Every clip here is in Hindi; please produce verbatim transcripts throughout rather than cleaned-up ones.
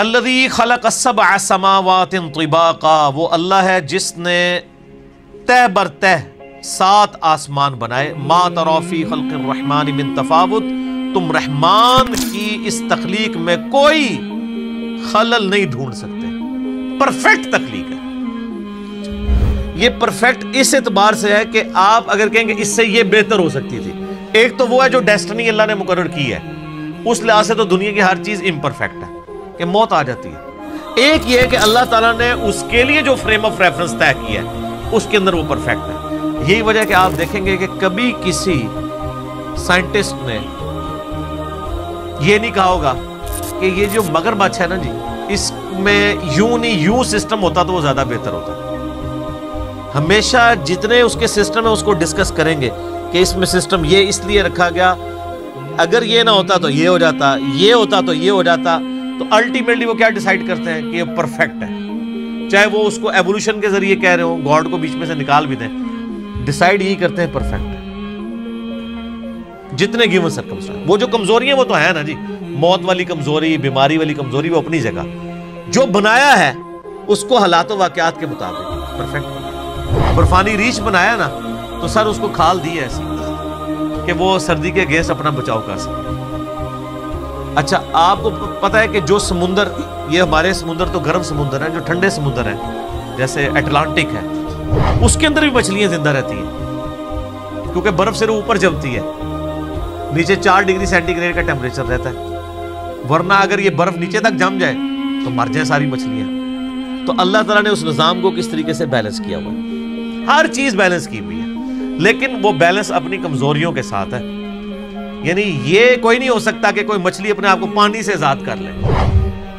अल्लज़ी खलक़ सबअ समावातिन तिबाक़ा, वो अल्लाह है जिसने तह बर तह सात आसमान बनाए। मा तरा फी खल्क़िर रहमान मिन तफावुत, तुम रहमान की इस तख्लीक में कोई खलल नहीं ढूंढ सकते। परफेक्ट तख्लीक है ये। परफेक्ट इस एतबार से है कि आप अगर कहेंगे इससे ये बेहतर हो सकती थी, एक तो वो है जो डेस्टिनी अल्लाह ने मुकर्रर की है, उस लिहाज से तो दुनिया की हर चीज़ इम्परफेक्ट है कि मौत आ जाती है। एक ये है कि अल्लाह ताला ने उसके लिए जो फ्रेम ऑफ रेफरेंस तय किया है उसके अंदर वो परफेक्ट है। यही वजह है कि आप देखेंगे कि कभी किसी साइंटिस्ट ने ये नहीं कहा होगा कि ये जो मगरमच्छ है ना जी, इसमें यूं नहीं यूं सिस्टम होता तो वो ज़्यादा बेहतर होता। हमेशा जितने उसके सिस्टम है उसको डिस्कस करेंगे कि इसमें सिस्टम ये इसलिए रखा गया, अगर ये ना होता तो ये हो जाता, ये होता तो ये हो जाता। तो अल्टीमेटली वो क्या डिसाइड करते हैं कि ये परफेक्ट है, चाहे वो उसको एवोल्यूशन के जरिए कह रहे हो, गॉड को बीच में से निकाल भी दें, डिसाइड यही करते हैं परफेक्ट है। जितने गिवन सर्कमस्टेंस, वो जो कमजोरियां वो तो है ना जी, मौत वाली कमजोरी, बीमारी वाली कमजोरी, वो अपनी जगह, जो बनाया है उसको हालात वाकयात के मुताबिक परफेक्ट, बर्फानी रीछ बनाया ना तो सर उसको खाल दी ऐसी कि वो सर्दी के गैस अपना बचाव कर सके। अच्छा आपको पता है कि जो समुंदर, ये हमारे समुंदर तो गर्म समुंदर है, जो ठंडे समुंदर है जैसे अटलांटिक है, उसके अंदर भी मछलियां जिंदा रहती हैं क्योंकि बर्फ सिर्फ ऊपर जमती है, नीचे चार डिग्री सेंटीग्रेड का टेम्परेचर रहता है, वरना अगर ये बर्फ नीचे तक जम जाए तो मर जाए सारी मछलियां। तो अल्लाह ताला ने उस निज़ाम को किस तरीके से बैलेंस किया हुआ है, हर चीज बैलेंस की हुई है, लेकिन वो बैलेंस अपनी कमजोरियों के साथ है। यानी ये कोई नहीं हो सकता कि कोई मछली अपने आप को पानी से आजाद कर ले,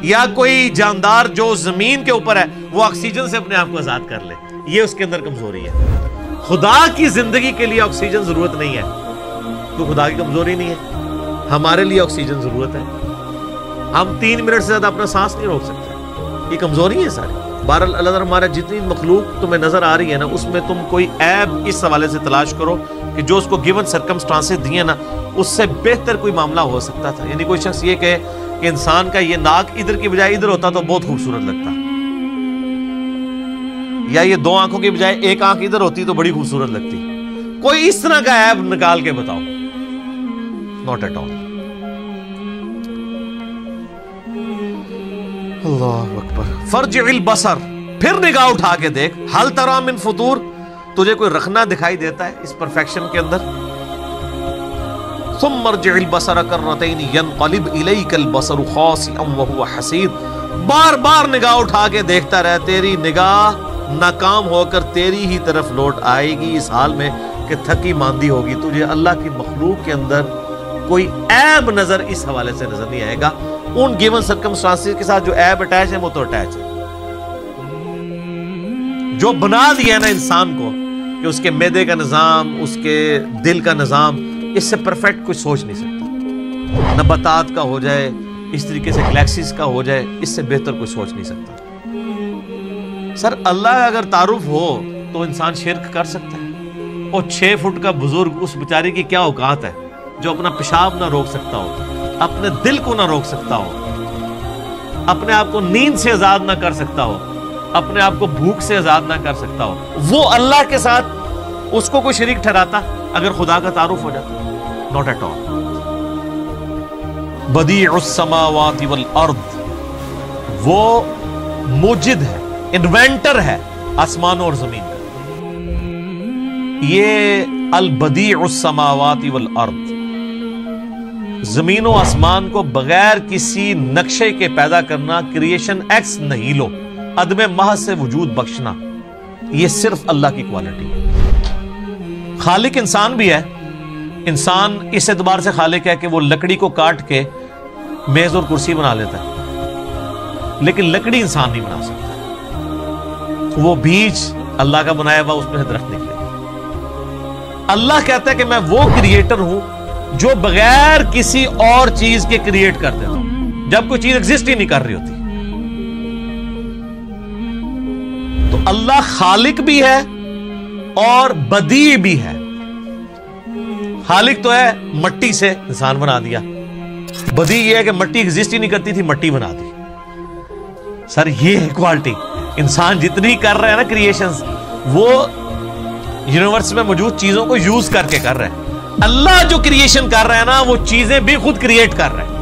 या कोई जानदार जो जमीन के ऊपर है वो ऑक्सीजन से अपने आप को आजाद कर ले, ये उसके अंदर कमजोरी है। खुदा की जिंदगी के लिए ऑक्सीजन जरूरत नहीं है तो खुदा की कमजोरी नहीं है, हमारे लिए ऑक्सीजन जरूरत है। हम तीन मिनट से ज्यादा अपना सांस नहीं रोक सकते, ये कमजोरी है सारी। बहरहाल अल्लाह ताला हमारा जितनी मखलूक तुम्हें नजर आ रही है ना, उसमें तुम कोई ऐब इस हवाले से तलाश करो कि जो उसको गिवन सर्कमस्टांसेस दी है ना, उससे बेहतर कोई मामला हो सकता था। यानी कोई शख्स ये कहे कि इंसान का ये नाक इधर की बजाय इधर होता तो बहुत खूबसूरत लगता, या ये दो आंखों की बजाय एक आंख इधर होती तो बड़ी खूबसूरत लगती, कोई इस तरह का ऐब निकाल के बताओ, नॉट एट ऑल। अल्लाहु अकबर। फर्जिल बसर, फिर निगाह उठा के देख, हल तरा मिन फुतूर, तुझे कोई रखना दिखाई देता है इस परफेक्शन के अंदर। सुम्मा रजिल बसर कररतैन यनक़लिब इलैकल बसरु खासिअन व हुवा हसीद, बार बार निगाह उठा के देखता रह, तेरी निगाह नाकाम होकर तेरी ही तरफ लौट आएगी इस हाल में कि थकी मांदी होगी। तुझे अल्लाह की मखलूक के अंदर कोई ऐब नजर इस हवाले से नजर नहीं आएगा। उन गिवन सर्कमस्टांसेस के साथ जो ऐब अटैच है वो तो अटैच है, जो बना दिया है ना इंसान को कि उसके मैदे का निजाम, उसके दिल का निजाम, इससे परफेक्ट कुछ सोच नहीं सकता। नबातात का हो जाए इस तरीके से, गैलेक्सीज का हो जाए, इससे बेहतर कुछ सोच नहीं सकता। सर अल्लाह अगर तारुफ हो तो इंसान शिरक कर सकता है, और छः फुट का बुजुर्ग उस बेचारे की क्या औकात है जो अपना पेशाब ना रोक सकता हो, अपने दिल को ना रोक सकता हो, अपने आप को नींद से आजाद ना कर सकता हो, अपने आप को भूख से आजाद ना कर सकता हो, वो अल्लाह के साथ उसको कोई शरीक ठहराता अगर खुदा का तारुफ हो जाता? Not at all. बदीउस समावाति वल अर्द, वो मुजिद है, इन्वेंटर है आसमानों और जमीन का। ये अल बदीउस समावाति वल अर्द, जमीनों आसमान को बगैर किसी नक्शे के पैदा करना, क्रिएशन एक्स नहीं लो, अदमे महज से वजूद बख्शना, यह सिर्फ अल्लाह की क्वालिटी है। खालिक इंसान भी है, इंसान इस एतबार से खालिक है कि वो लकड़ी को काट के मेज और कुर्सी बना लेता है, लेकिन लकड़ी इंसान नहीं बना सकता। वो बीज अल्लाह का बनाया हुआ, उसमें से दरख्त निकलेगा। अल्लाह कहता है कि मैं वो क्रिएटर हूं जो बगैर किसी और चीज के क्रिएट कर देता हूं, जब कोई चीज एग्जिस्ट ही नहीं कर रही होती। तो अल्लाह खालिक भी है और बदी भी है। खालिक तो है मिट्टी से इंसान बना दिया, बदी यह है कि मिट्टी एग्जिस्ट ही नहीं करती थी, मिट्टी बना दी। सर ये है क्वालिटी। इंसान जितनी कर रहे हैं ना क्रिएशंस, वो यूनिवर्स में मौजूद चीजों को यूज करके कर रहे हैं। अल्लाह जो क्रिएशन कर रहे हैं ना, वो चीजें भी खुद क्रिएट कर रहे हैं।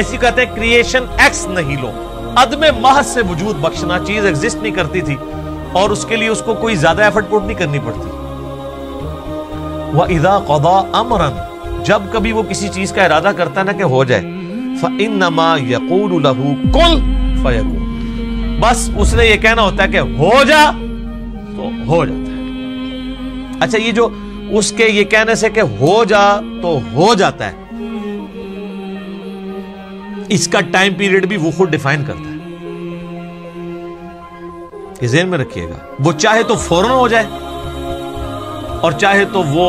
ऐसी कहते हैं क्रिएशन एक्स नहीं लो, अदमे महज से वजूद बख्शना। चीज एग्जिस्ट नहीं करती थी और उसके लिए उसको कोई ज्यादा एफर्ट पुट नहीं करनी पड़ती। वइज़ा क़दा अमरन, जब कभी वो किसी चीज का इरादा करता है ना कि हो जाए, फ़इन्नमा यक़ूलु लहू कुन फ़यकून, बस उसने ये कहना होता है कि हो जा, तो हो जाता है। अच्छा, ये जो उसके ये कहने से कि हो जा तो हो जाता है, इसका टाइम पीरियड भी वो खुद डिफाइन करता है। ये ज़हन में रखिएगा, वो चाहे तो फौरन हो जाए और चाहे तो वो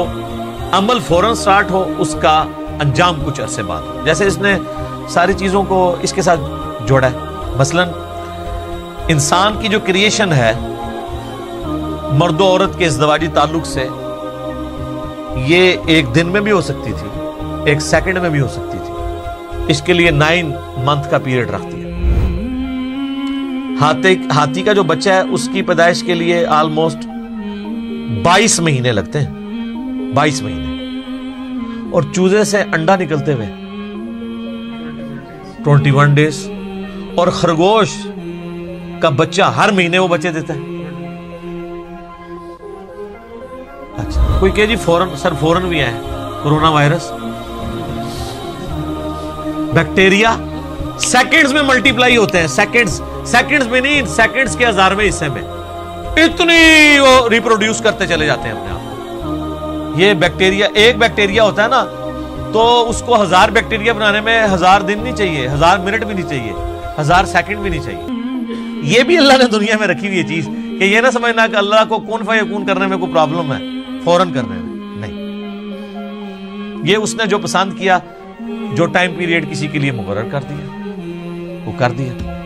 अमल फौरन स्टार्ट हो, उसका अंजाम कुछ अरसे बाद हो। जैसे इसने सारी चीजों को इसके साथ जोड़ा है। मसलन इंसान की जो क्रिएशन है मर्द औरत के इज़्दवाजी ताल्लुक से, ये एक दिन में भी हो सकती थी, एक सेकंड में भी हो सकती थी। इसके लिए नाइन मंथ का पीरियड रख दिया। हाथी हाथी का जो बच्चा है उसकी पैदाइश के लिए ऑलमोस्ट बाईस महीने लगते हैं, बाईस महीने। और चूजे से अंडा निकलते हुए इक्कीस डेज। और खरगोश का बच्चा हर महीने वो बच्चे देता है। अच्छा, कोई कहे जी फौरन, सर फौरन भी आए, कोरोना वायरस बैक्टीरिया सेकंड्स में मल्टीप्लाई होते हैं। सेकंड्स सेकंड्स में नहीं, सेकंड्स के हजारवें हिस्से में इतनी वो रिप्रोड्यूस करते चले जाते हैं अपने आप। ये बैक्टीरिया, एक बैक्टीरिया होता है ना, तो उसको हजार बैक्टीरिया बनाने में हजार दिन नहीं चाहिए, हजार मिनट भी नहीं चाहिए, हजार सेकंड भी नहीं चाहिए। ये भी अल्लाह ने दुनिया में रखी हुई है चीज, कि ये ना समझना कि अल्लाह को कौन फायकून करने में कोई प्रॉब्लम है, फौरन करने में नहीं। ये उसने जो पसंद किया, जो टाइम पीरियड किसी के लिए मुकर्रर कर दिया, वो कर दिया।